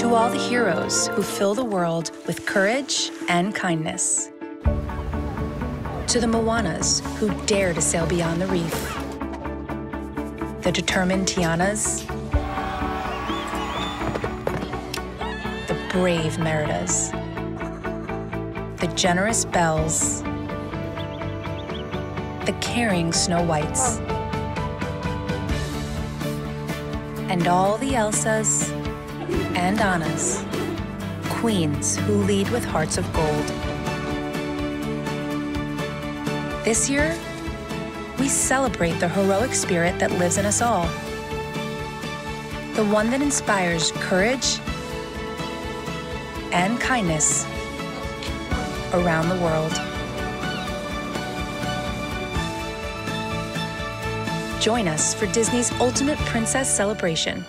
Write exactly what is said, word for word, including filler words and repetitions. to all the heroes who fill the world with courage and kindness, to the Moanas who dare to sail beyond the reef, the determined Tianas, the brave Meridas, the generous Belles, the caring Snow Whites, and all the Elsas and Annas, queens who lead with hearts of gold. This year, we celebrate the heroic spirit that lives in us all, the one that inspires courage and kindness around the world. Join us for Disney's Ultimate Princess Celebration.